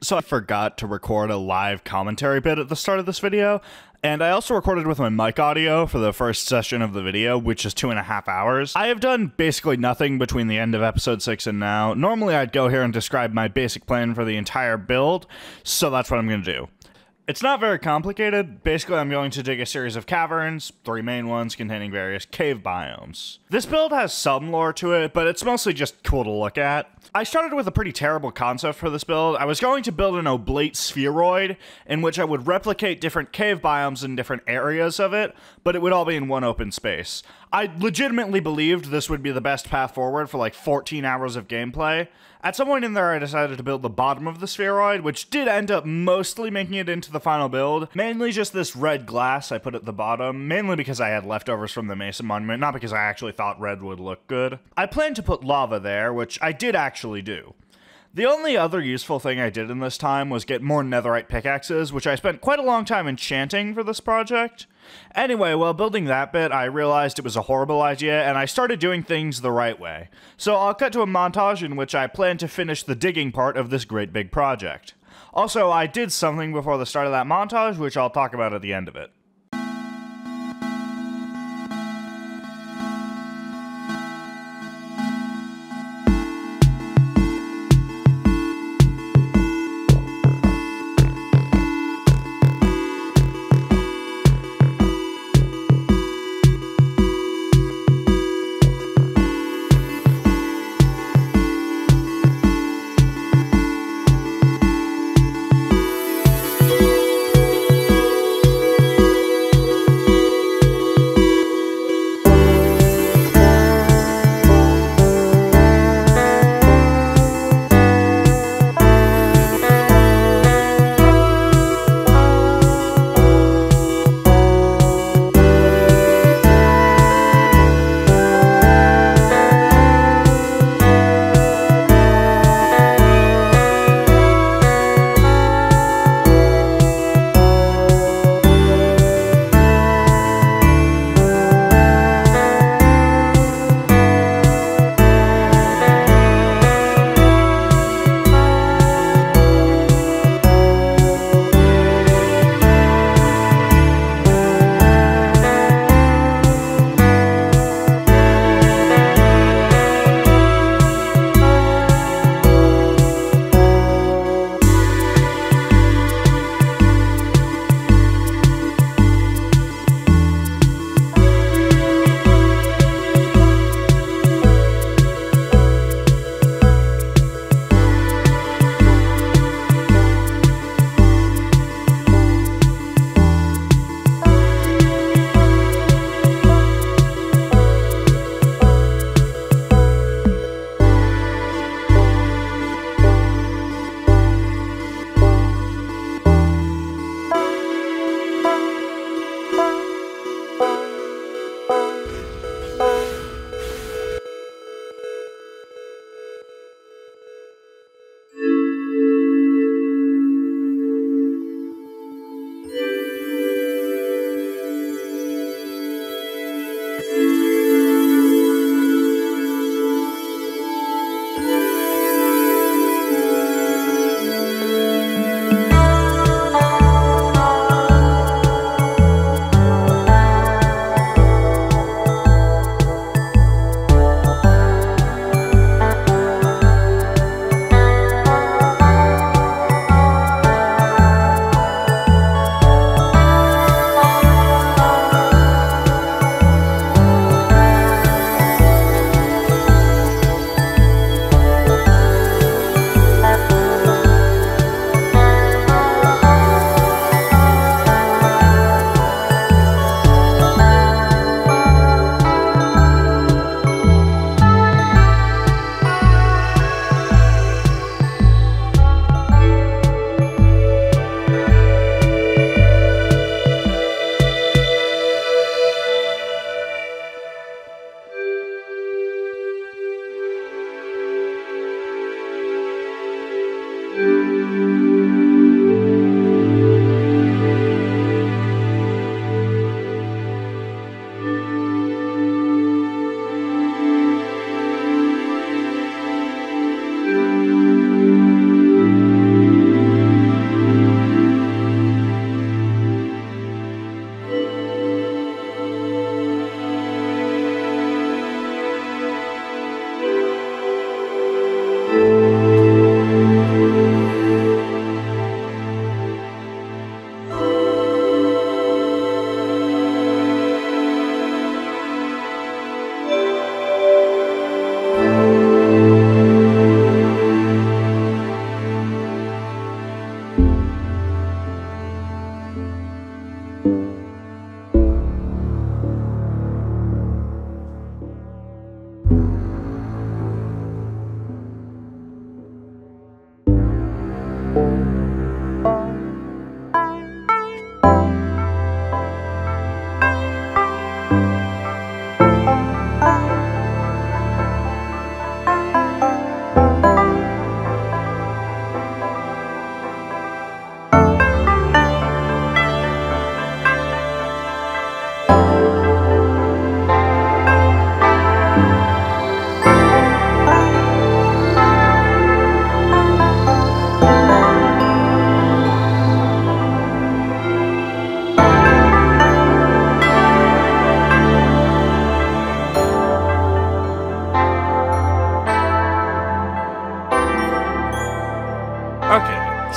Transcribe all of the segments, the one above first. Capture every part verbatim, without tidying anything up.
So I forgot to record a live commentary bit at the start of this video, and I also recorded with my mic audio for the first session of the video, which is two and a half hours. I have done basically nothing between the end of episode six and now. Normally I'd go here and describe my basic plan for the entire build, so that's what I'm gonna do. It's not very complicated. Basically, I'm going to dig a series of caverns, three main ones containing various cave biomes. This build has some lore to it, but it's mostly just cool to look at. I started with a pretty terrible concept for this build. I was going to build an oblate spheroid in which I would replicate different cave biomes in different areas of it, but it would all be in one open space. I legitimately believed this would be the best path forward for like fourteen hours of gameplay. At some point in there, I decided to build the bottom of the spheroid, which did end up mostly making it into the final build. Mainly just this red glass I put at the bottom, mainly because I had leftovers from the Mason Monument, not because I actually thought red would look good. I planned to put lava there, which I did actually do. The only other useful thing I did in this time was get more netherite pickaxes, which I spent quite a long time enchanting for this project. Anyway, while building that bit, I realized it was a horrible idea, and I started doing things the right way. So I'll cut to a montage in which I plan to finish the digging part of this great big project. Also, I did something before the start of that montage, which I'll talk about at the end of it. Thank you.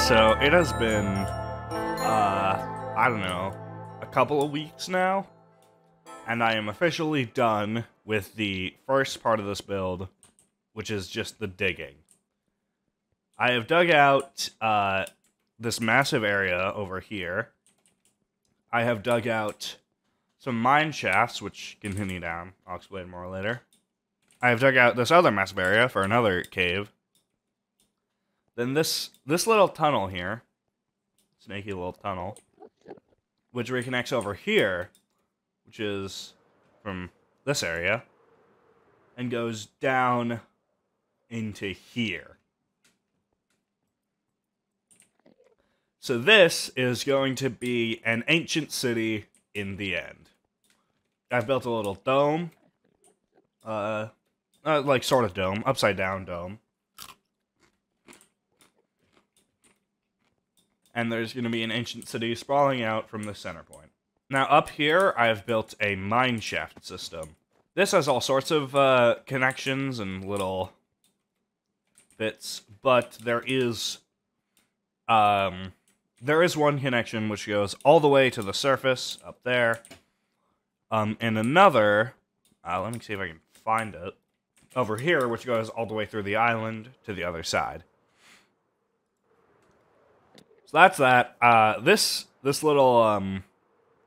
So it has been, uh, I don't know, a couple of weeks now, and I am officially done with the first part of this build, which is just the digging. I have dug out uh, this massive area over here. I have dug out some mine shafts, which continue down. I'll explain more later. I have dug out this other massive area for another cave. Then this this little tunnel here, snaky little tunnel, which reconnects over here, which is from this area, and goes down into here. So this is going to be an ancient city in the end. I've built a little dome, uh, uh like sort of dome, upside down dome. And there's going to be an ancient city sprawling out from the center point. Now, up here, I've built a mine shaft system. This has all sorts of uh, connections and little bits, but there is um, there is one connection which goes all the way to the surface up there, um, and another. Uh, let me see if I can find it over here, which goes all the way through the island to the other side. So that's that. Uh, this this little um,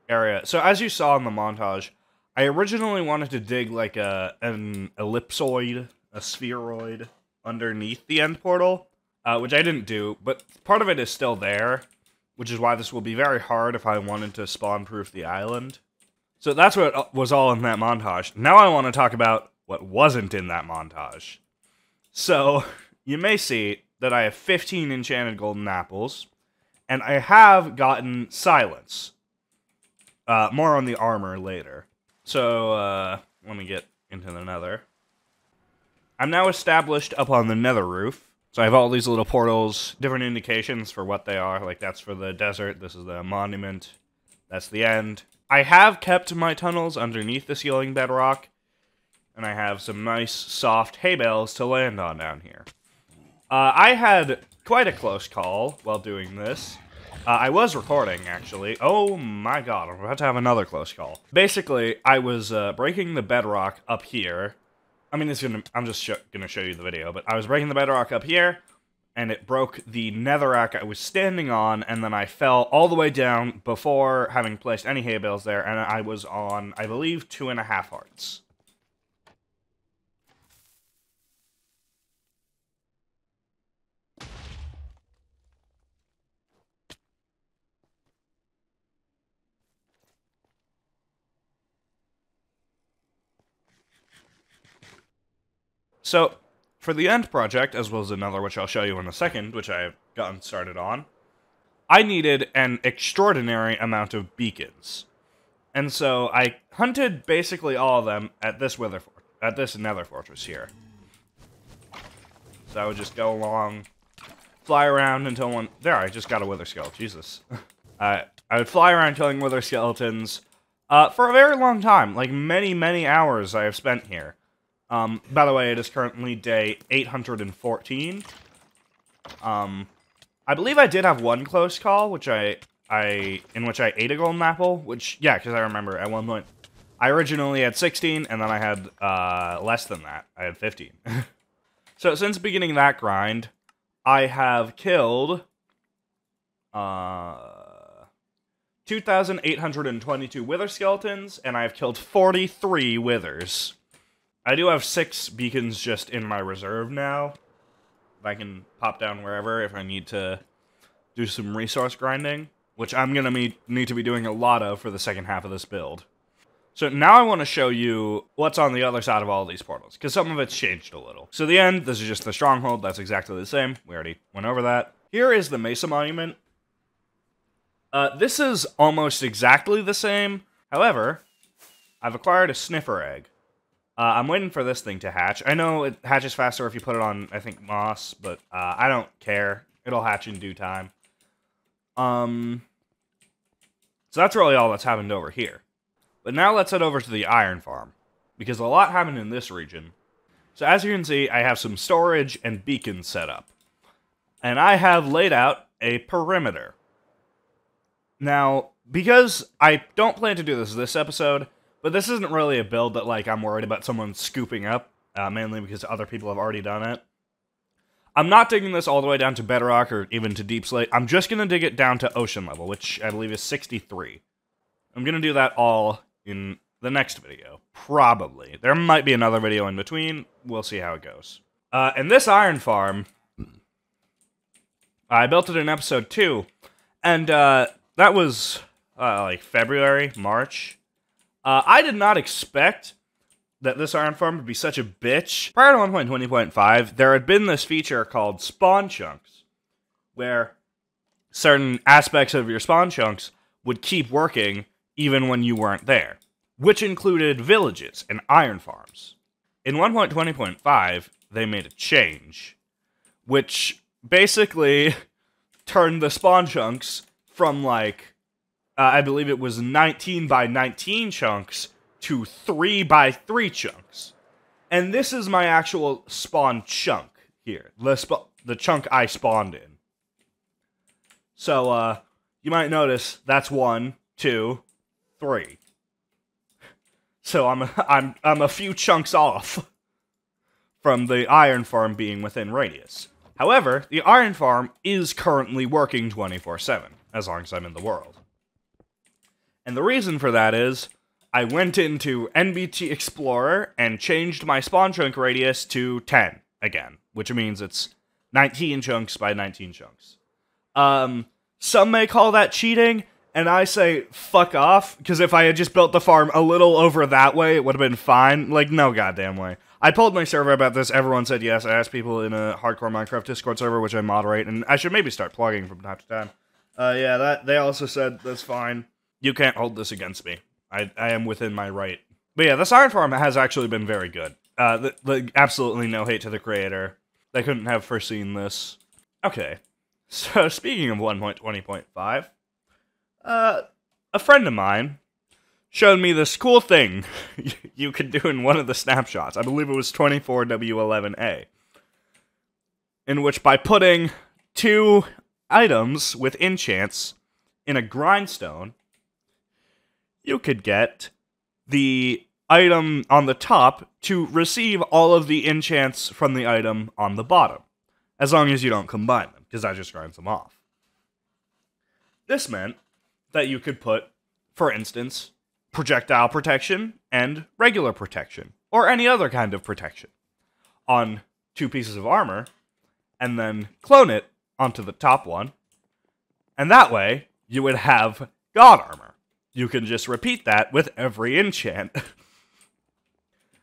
area. So as you saw in the montage, I originally wanted to dig like a an ellipsoid, a spheroid underneath the end portal, uh, which I didn't do. But part of it is still there, which is why this will be very hard if I wanted to spawn-proof the island. So that's what was all in that montage. Now I want to talk about what wasn't in that montage. So you may see that I have fifteen enchanted golden apples. And I have gotten silence. Uh, more on the armor later. So, uh, let me get into the nether. I'm now established up on the nether roof. So I have all these little portals, different indications for what they are. Like, that's for the desert, this is the monument, that's the end. I have kept my tunnels underneath the ceiling bedrock. And I have some nice, soft hay bales to land on down here. Uh, I had quite a close call while doing this. Uh, I was recording, actually. Oh my god, I'm about to have another close call. Basically, I was uh, breaking the bedrock up here. I mean, it's gonna, I'm just sh gonna show you the video, but I was breaking the bedrock up here, and it broke the netherrack I was standing on, and then I fell all the way down before having placed any hay bales there, and I was on, I believe, two and a half hearts. So, for the end project, as well as another which I'll show you in a second, which I have gotten started on, I needed an extraordinary amount of beacons. And so I hunted basically all of them at this wither for at this nether fortress here. So I would just go along, fly around until one... There, I just got a wither skeleton, Jesus. uh, I would fly around killing wither skeletons uh, for a very long time, like many, many hours I have spent here. Um, by the way, it is currently day eight hundred fourteen. Um, I believe I did have one close call, which I, I, in which I ate a golden apple, which, yeah, because I remember at one point, I originally had sixteen, and then I had, uh, less than that. I had fifteen. So, since beginning that grind, I have killed, uh, two thousand eight hundred twenty-two wither skeletons, and I have killed forty-three withers. I do have six beacons just in my reserve now. I can pop down wherever if I need to do some resource grinding, which I'm going to need to be doing a lot of for the second half of this build. So now I want to show you what's on the other side of all of these portals, because some of it's changed a little. So the end, this is just the stronghold, that's exactly the same. We already went over that. Here is the Mesa Monument. Uh, this is almost exactly the same. However, I've acquired a sniffer egg. Uh, I'm waiting for this thing to hatch. I know it hatches faster if you put it on, I think, moss, but uh, I don't care. It'll hatch in due time. Um, so that's really all that's happened over here. But now let's head over to the iron farm, because a lot happened in this region. So as you can see, I have some storage and beacons set up. And I have laid out a perimeter. Now, because I don't plan to do this this episode, but this isn't really a build that like I'm worried about someone scooping up, uh, mainly because other people have already done it. I'm not digging this all the way down to bedrock or even to deep slate. I'm just going to dig it down to ocean level, which I believe is sixty-three. I'm going to do that all in the next video, probably. There might be another video in between. We'll see how it goes. Uh, and this iron farm, I built it in episode two, and uh, that was uh, like February, March. Uh, I did not expect that this iron farm would be such a bitch. Prior to one point twenty point five, there had been this feature called spawn chunks, where certain aspects of your spawn chunks would keep working even when you weren't there, which included villages and iron farms. In one point twenty point five, they made a change, which basically turned the spawn chunks from, like, uh, I believe it was nineteen by nineteen chunks to three by three chunks. And this is my actual spawn chunk here, the, sp the chunk I spawned in. So, uh, you might notice that's one, two, three. So I'm, I'm, I'm a few chunks off from the iron farm being within radius. However, the iron farm is currently working twenty-four seven, as long as I'm in the world. And the reason for that is, I went into N B T Explorer and changed my spawn chunk radius to ten again, which means it's nineteen chunks by nineteen chunks. Um, some may call that cheating, and I say, fuck off, because if I had just built the farm a little over that way, it would have been fine. Like, no goddamn way. I polled my server about this, everyone said yes. I asked people in a hardcore Minecraft Discord server, which I moderate, and I should maybe start plugging from time to time. Uh, yeah, that they also said, that's fine. You can't hold this against me. I, I am within my right. But yeah, this iron farm has actually been very good. Uh, the, the, absolutely no hate to the creator. They couldn't have foreseen this. Okay, so speaking of one point twenty point five, uh, a friend of mine showed me this cool thing you could do in one of the snapshots. I believe it was twenty-four W eleven A. In which by putting two items with enchants in a grindstone, you could get the item on the top to receive all of the enchants from the item on the bottom. As long as you don't combine them, because that just grinds them off. This meant that you could put, for instance, projectile protection and regular protection, or any other kind of protection, on two pieces of armor, and then clone it onto the top one, and that way, you would have god armor. You can just repeat that with every enchant.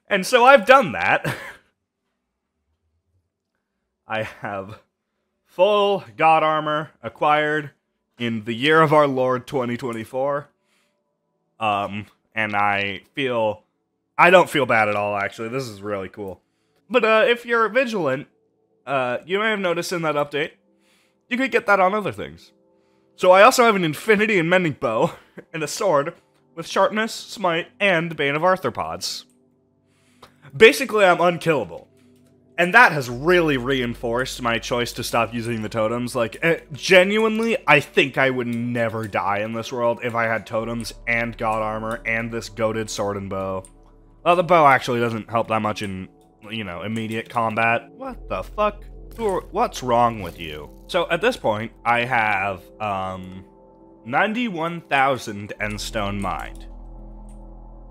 And so I've done that. I have full god armor acquired in the year of our Lord twenty twenty-four. Um, and I feel, I don't feel bad at all, actually. This is really cool. But, uh, if you're vigilant, uh, you may have noticed in that update, you could get that on other things. So I also have an infinity and mending bow, and a sword, with sharpness, smite, and Bane of Arthropods. Basically, I'm unkillable. And that has really reinforced my choice to stop using the totems. Like, uh, genuinely, I think I would never die in this world if I had totems and god armor and this goated sword and bow. Well, the bow actually doesn't help that much in, you know, immediate combat. What the fuck? What's wrong with you? So, at this point, I have, um, ninety-one thousand end stone mined.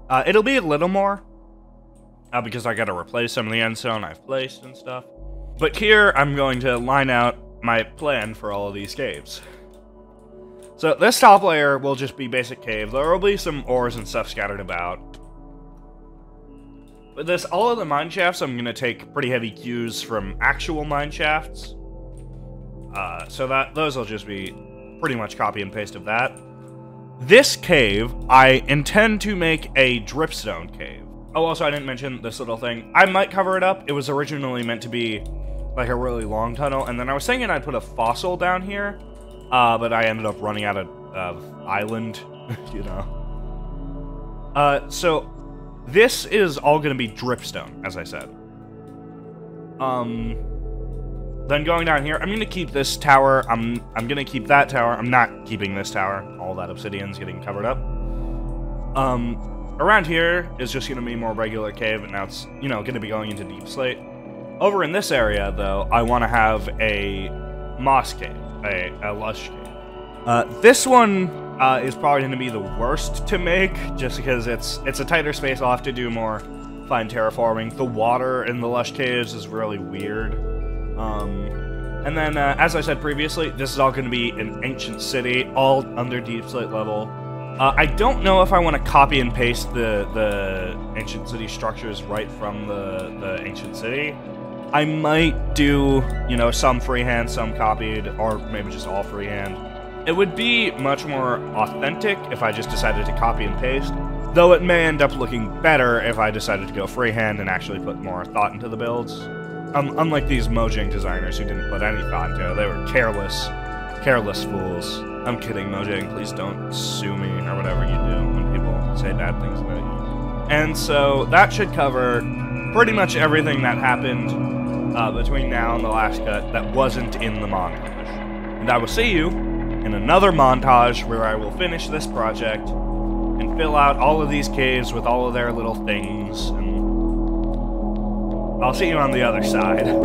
Uh, it'll be a little more. Uh, because I gotta replace some of the endstone I've placed and stuff. But here, I'm going to line out my plan for all of these caves. So this top layer will just be basic cave. There will be some ores and stuff scattered about. With this, all of the mine shafts, I'm going to take pretty heavy cues from actual mine shafts. Uh, so that those will just be pretty much copy and paste of that. This cave, I intend to make a dripstone cave. Oh, also, I didn't mention this little thing. I might cover it up. It was originally meant to be like a really long tunnel, and then I was thinking I'd put a fossil down here, uh, but I ended up running out of, of island, you know. Uh, so this is all going to be dripstone, as I said. Um, then going down here, I'm going to keep this tower. I'm I'm going to keep that tower. I'm not keeping this tower. All that obsidian's getting covered up. Um. Around here is just going to be more regular cave, and now it's, you know, going to be going into deep slate. Over in this area, though, I want to have a moss cave, a, a lush cave. Uh, this one uh, is probably going to be the worst to make, just because it's it's a tighter space. I'll have to do more fine terraforming. The water in the lush caves is really weird. Um, and then, uh, as I said previously, this is all going to be an ancient city, all under deep slate level. Uh, I don't know if I want to copy and paste the, the ancient city structures right from the, the ancient city. I might do, you know, some freehand, some copied, or maybe just all freehand. It would be much more authentic if I just decided to copy and paste, though it may end up looking better if I decided to go freehand and actually put more thought into the builds. Um, unlike these Mojang designers who didn't put any thought into it, they were careless. Careless fools. I'm kidding, Mojang. Please don't sue me or whatever you do when people say bad things about you. And so that should cover pretty much everything that happened uh, between now and the last cut that wasn't in the montage. And I will see you in another montage where I will finish this project and fill out all of these caves with all of their little things. And I'll see you on the other side.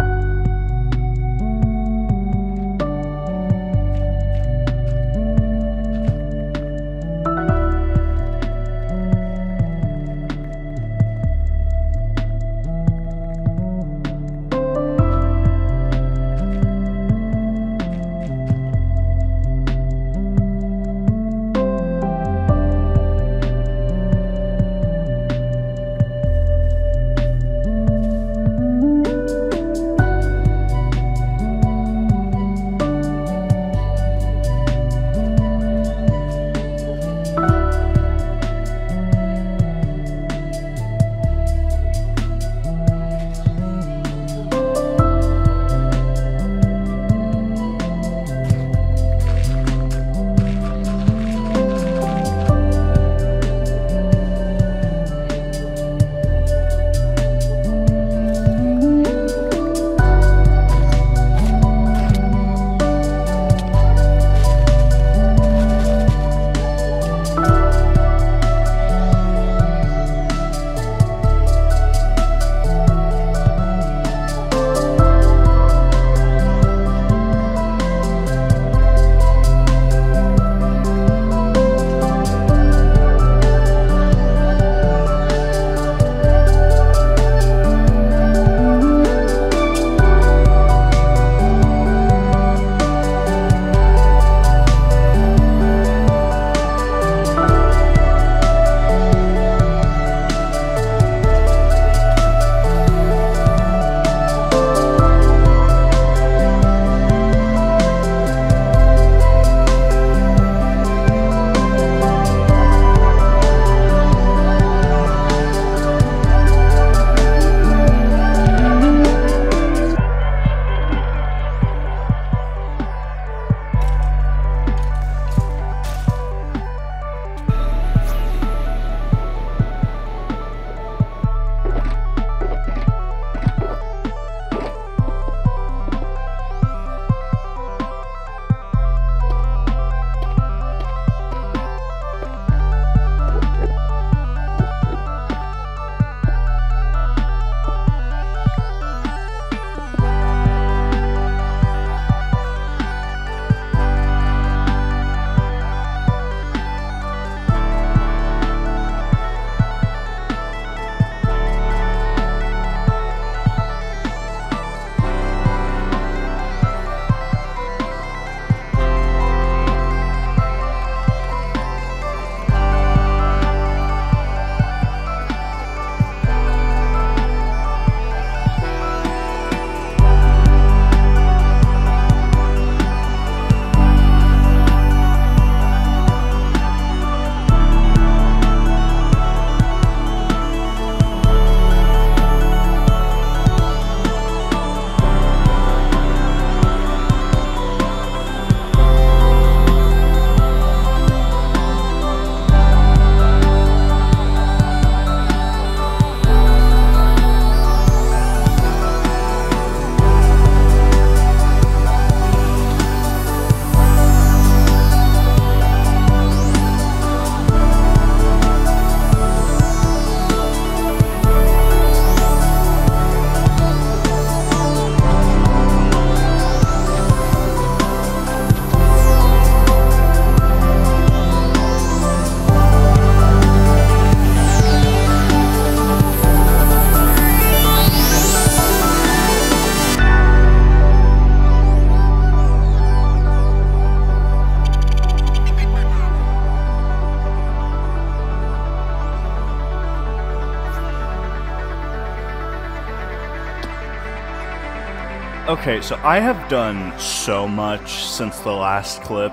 Okay, so I have done so much since the last clip,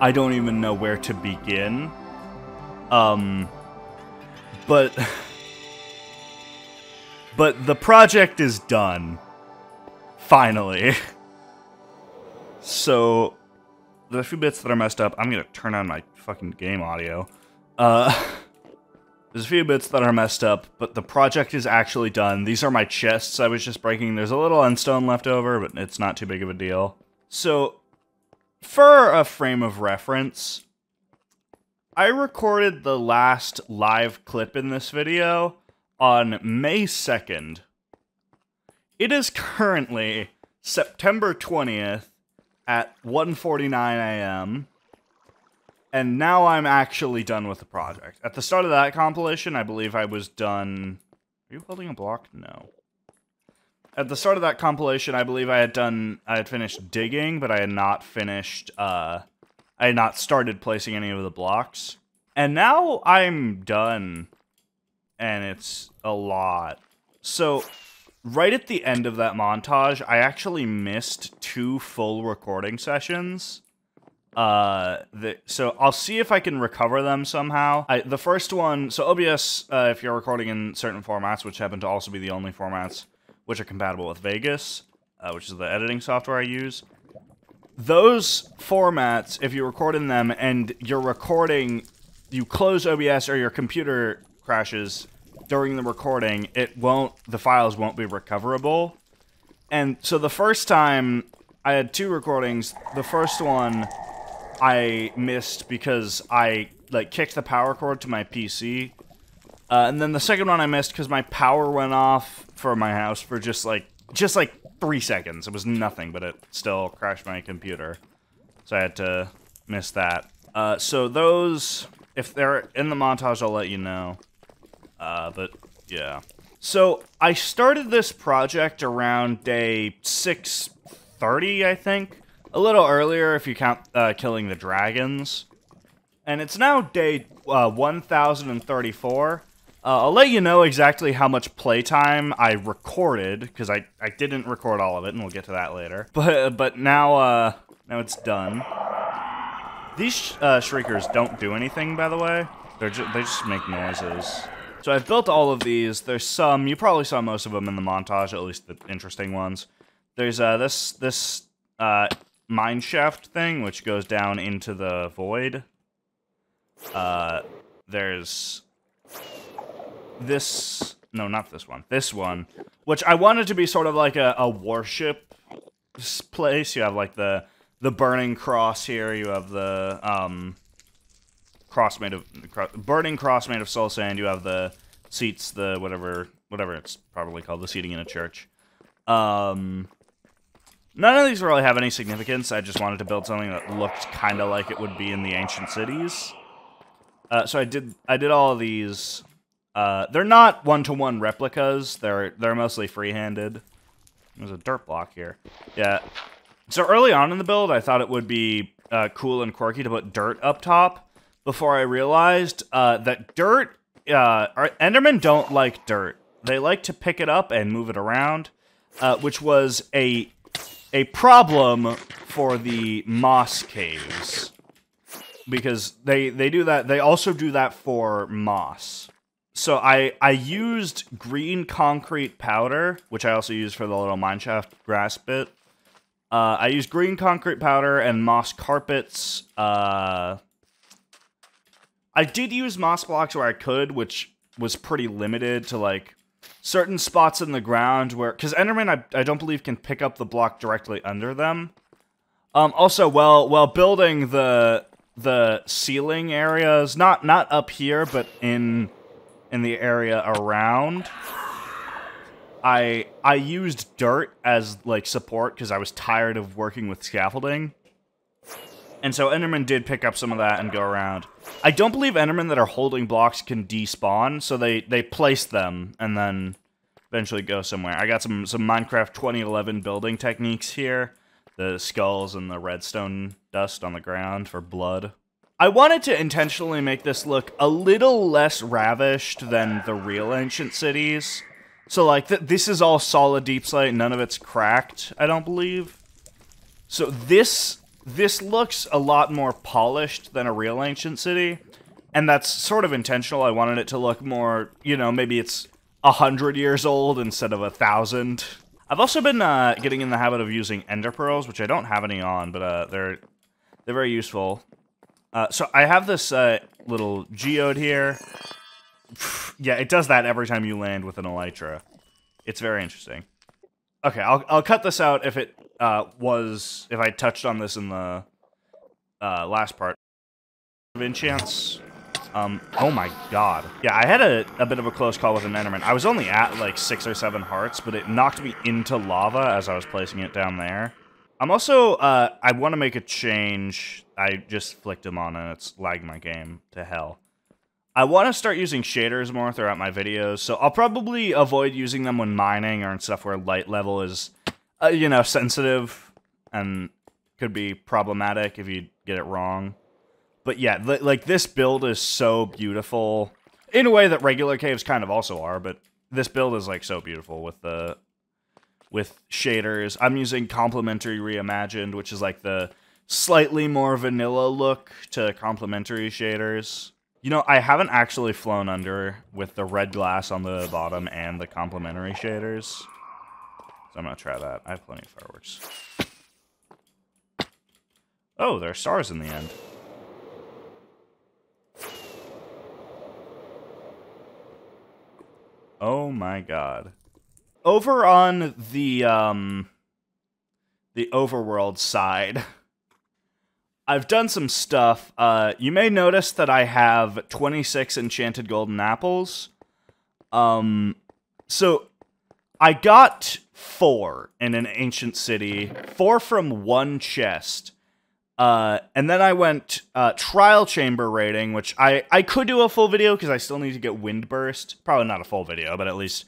I don't even know where to begin. Um, but... But the project is done. Finally. So, the few bits that are messed up, I'm gonna turn on my fucking game audio. Uh, there's a few bits that are messed up, but the project is actually done. These are my chests I was just breaking. There's a little endstone left over, but it's not too big of a deal. So, for a frame of reference, I recorded the last live clip in this video on May second. It is currently September twentieth at one forty-nine a m And now I'm actually done with the project. At the start of that compilation, I believe I was done... Are you holding a block? No. At the start of that compilation, I believe I had done... I had finished digging, but I had not finished... Uh, I had not started placing any of the blocks. And now I'm done. And it's a lot. So... Right at the end of that montage, I actually missed two full recording sessions. Uh, the, so I'll see if I can recover them somehow. I, the first one, so O B S, uh, if you're recording in certain formats, which happen to also be the only formats which are compatible with Vegas, uh, which is the editing software I use. Those formats, if you record in them and you're recording, you close O B S or your computer crashes during the recording, it won't, the files won't be recoverable. And so the first time, I had two recordings. The first one, I missed because I, like, kicked the power cord to my P C. Uh, and then the second one I missed because my power went off for my house for just, like, just, like, three seconds. It was nothing, but it still crashed my computer. So I had to miss that. Uh, so those, if they're in the montage, I'll let you know. Uh, but, yeah. So, I started this project around day six thirty, I think. A little earlier, if you count uh, killing the dragons. And it's now day uh, one thousand thirty-four. Uh, I'll let you know exactly how much playtime I recorded, because I, I didn't record all of it, and we'll get to that later. But, but now, uh, now it's done. These sh uh, shriekers don't do anything, by the way. They're ju they just make noises. So I've built all of these. There's some, you probably saw most of them in the montage, at least the interesting ones. There's uh, this this uh, mine shaft thing, which goes down into the void. Uh, there's this, no, not this one, this one, which I wanted to be sort of like a, a warship place. You have like the, the burning cross here, you have the... Um, Cross made of burning cross made of soul sand. You have the seats, the whatever, whatever it's probably called, the seating in a church. Um, none of these really have any significance. I just wanted to build something that looked kind of like it would be in the ancient cities. Uh, so I did, I did all of these. Uh, they're not one-to-one replicas. They're they're mostly free-handed. There's a dirt block here. Yeah. So early on in the build, I thought it would be uh, cool and quirky to put dirt up top. Before I realized uh, that dirt, uh, Endermen don't like dirt. They like to pick it up and move it around, uh, which was a a problem for the moss caves because they they do that. They also do that for moss. So I I used green concrete powder, which I also used for the little mineshaft grass bit. Uh, I used green concrete powder and moss carpets. Uh, I did use moss blocks where I could, which was pretty limited to, like, certain spots in the ground where... Because Enderman, I, I don't believe, can pick up the block directly under them. Um, also, while, while building the the ceiling areas, not not up here, but in in the area around, I, I used dirt as, like, support because I was tired of working with scaffolding. And so Endermen did pick up some of that and go around. I don't believe Endermen that are holding blocks can despawn, so they, they place them and then eventually go somewhere. I got some, some Minecraft twenty eleven building techniques here. The skulls and the redstone dust on the ground for blood. I wanted to intentionally make this look a little less ravished than the real ancient cities. So, like, th this is all solid deep slate. None of it's cracked, I don't believe. So this, this looks a lot more polished than a real ancient city. And that's sort of intentional. I wanted it to look more, you know, maybe it's a hundred years old instead of a thousand. I've also been uh, getting in the habit of using ender pearls, which I don't have any on, but uh, they're they're very useful. Uh, so I have this uh, little geode here. Yeah, it does that every time you land with an elytra. It's very interesting. Okay, I'll I'll cut this out if it uh, was if I touched on this in the uh, last part. Enchants. Um, oh my god. Yeah, I had a, a bit of a close call with an enderman. I was only at like six or seven hearts, but it knocked me into lava as I was placing it down there. I'm also, uh, I want to make a change. I just flicked him on and it's lagged my game to hell. I want to start using shaders more throughout my videos, so I'll probably avoid using them when mining or in stuff where light level is, uh, you know, sensitive and could be problematic if you get it wrong. But yeah, like, this build is so beautiful, in a way that regular caves kind of also are, but this build is, like, so beautiful with the, with shaders. I'm using Complementary Reimagined, which is, like, the slightly more vanilla look to Complementary Shaders. You know, I haven't actually flown under with the red glass on the bottom and the Complementary Shaders, so I'm gonna try that. I have plenty of fireworks. Oh, there are stars in the end. Oh my god. Over on the, um, the overworld side, I've done some stuff. Uh, you may notice that I have twenty-six enchanted golden apples. Um, so, I got four in an ancient city, four from one chest. Uh, and then I went, uh, trial chamber raiding, which I, I could do a full video because I still need to get windburst. Probably not a full video, but at least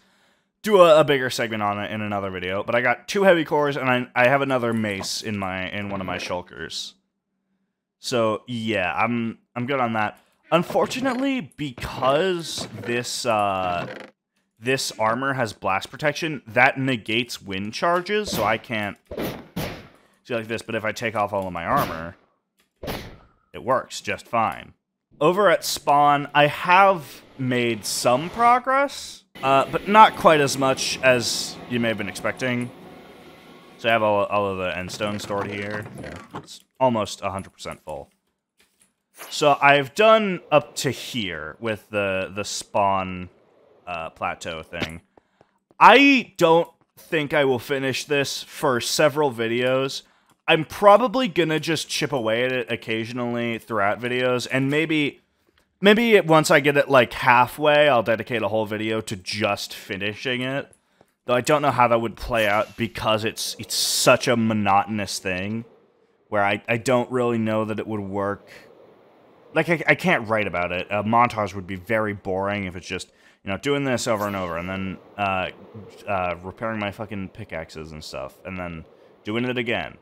do a, a bigger segment on it in another video. But I got two heavy cores and I, I have another mace in my, in one of my shulkers. So yeah, I'm, I'm good on that. Unfortunately, because this, uh, this armor has blast protection, that negates wind charges. So I can't. Like this, but if I take off all of my armor, it works just fine. Over at spawn, I have made some progress, uh, but not quite as much as you may have been expecting. So I have all, all of the end stone stored here. It's almost one hundred percent full. So I've done up to here with the, the spawn uh, plateau thing. I don't think I will finish this for several videos. I'm probably gonna just chip away at it occasionally throughout videos, and maybe, maybe once I get it like halfway, I'll dedicate a whole video to just finishing it. Though I don't know how that would play out because it's it's such a monotonous thing, where I I don't really know that it would work. Like I I can't write about it. A montage would be very boring if it's just, you know, doing this over and over, and then uh, uh, repairing my fucking pickaxes and stuff, and then doing it again.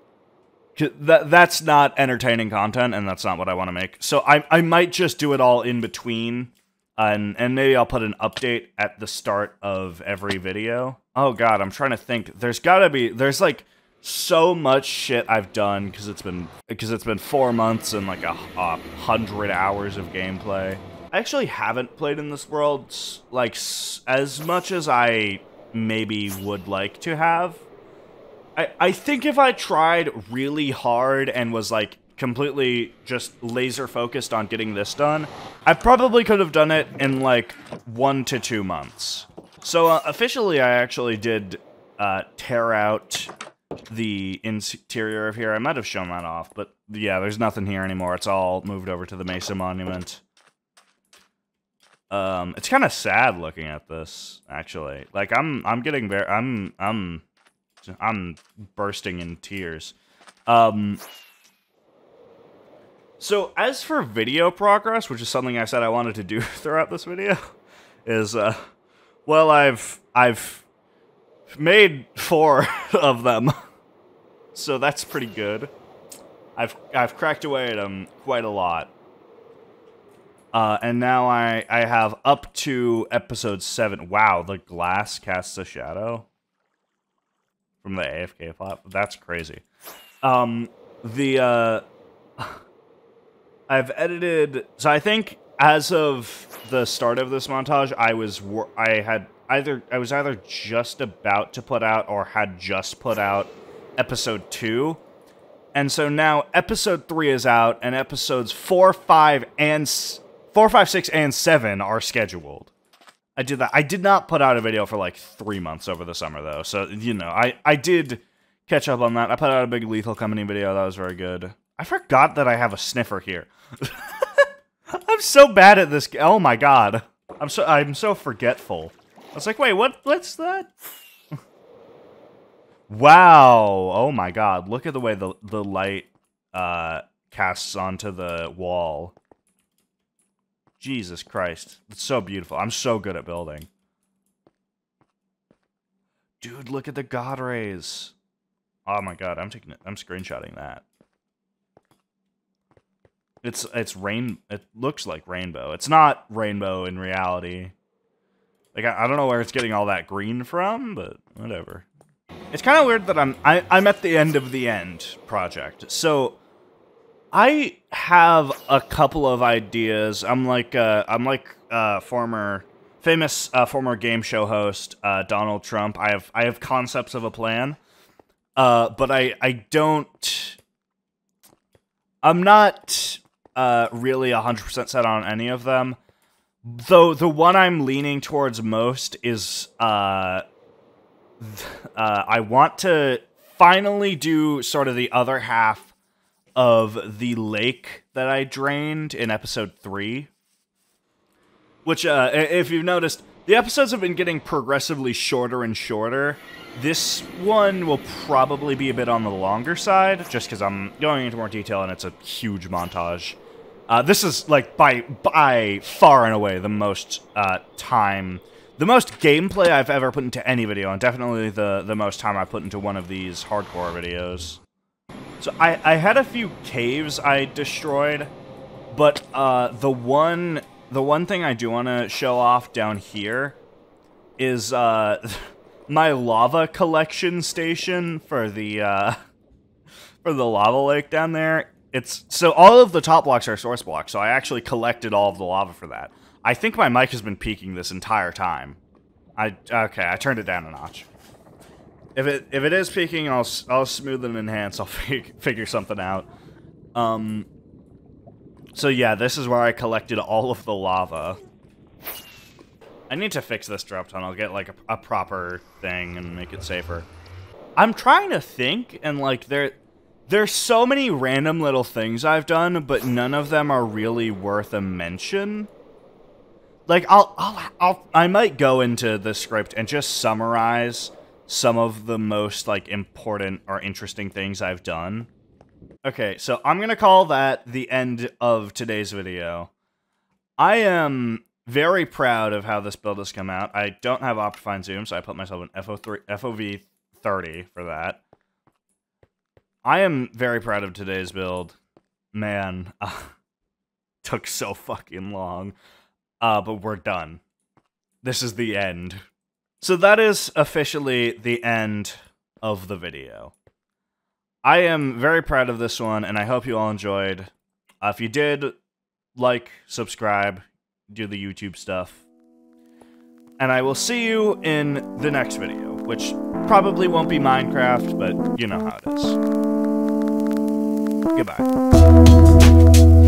That, that's not entertaining content, and that's not what I want to make. So I, I might just do it all in between, and, and maybe I'll put an update at the start of every video. Oh god, I'm trying to think. There's gotta be, there's like so much shit I've done, because it's been, because it's been four months and like a, a hundred hours of gameplay. I actually haven't played in this world like as much as I maybe would like to have. I, I think if I tried really hard and was, like, completely just laser-focused on getting this done, I probably could have done it in, like, one to two months. So, uh, officially, I actually did uh, tear out the interior of here. I might have shown that off, but, yeah, there's nothing here anymore. It's all moved over to the Mesa Monument. Um, it's kind of sad looking at this, actually. Like, I'm, I'm getting very... I'm... I'm... I'm bursting in tears. Um, so as for video progress, which is something I said I wanted to do throughout this video, is, uh, well, I've, I've made four of them. So that's pretty good. I've, I've cracked away at them quite a lot. Uh, and now I, I have up to episode seven. Wow, the glass casts a shadow from the A F K flap. That's crazy. Um, the uh, I've edited. So I think as of the start of this montage, I was I had either I was either just about to put out or had just put out episode two. And so now episode three is out, and episodes four, five, and four, five, six, and seven are scheduled. I did that. I did not put out a video for like three months over the summer, though. So you know, I I did catch up on that. I put out a big Lethal Company video that was very good. I forgot that I have a sniffer here. I'm so bad at this. Oh my god, I'm so I'm so forgetful. I was like, wait, what? What's that? Wow! Oh my god, look at the way the, the light uh, casts onto the wall. Jesus Christ, it's so beautiful. I'm so good at building. Dude, look at the god rays. Oh my god, I'm taking it, I'm screenshotting that. It's it's rain, it looks like rainbow. It's not rainbow in reality. Like I, I don't know where it's getting all that green from, but whatever. It's kind of weird that I'm I, I'm at the end of the end project. So I have a couple of ideas. I'm like uh, I'm like uh, former famous uh, former game show host uh, Donald Trump. I have I have concepts of a plan, uh, but I I don't. I'm not uh, really one hundred percent set on any of them. Though the one I'm leaning towards most is. Uh, Uh, I want to finally do sort of the other half of the lake that I drained in episode three. Which, uh, if you've noticed, the episodes have been getting progressively shorter and shorter. This one will probably be a bit on the longer side, just because I'm going into more detail and it's a huge montage. Uh, this is, like, by, by far and away the most uh, time... The most gameplay I've ever put into any video, and definitely the, the most time I've put into one of these hardcore videos. So I, I had a few caves I destroyed, but uh, the one the one thing I do want to show off down here is uh, my lava collection station for the uh, for the lava lake down there. It's so all of the top blocks are source blocks, so I actually collected all of the lava for that. I think my mic has been peaking this entire time. I okay. I turned it down a notch. If it if it is peaking, I'll I'll smooth and enhance. I'll fig figure something out. Um. So yeah, this is where I collected all of the lava. I need to fix this drop tunnel. Get like a, a proper thing and make it safer. I'm trying to think, and like there. There's so many random little things I've done, but none of them are really worth a mention. Like, I'll, I'll, I'll, I might go into the script and just summarize some of the most, like, important or interesting things I've done. Okay, so I'm gonna call that the end of today's video. I am very proud of how this build has come out. I don't have Optifine Zoom, so I put myself in F O V thirty for that. I am very proud of today's build. Man, uh, took so fucking long. Uh, but we're done. This is the end. So that is officially the end of the video. I am very proud of this one, and I hope you all enjoyed. Uh, if you did, like, subscribe, do the YouTube stuff. And I will see you in the next video, which probably won't be Minecraft, but you know how it is. Goodbye.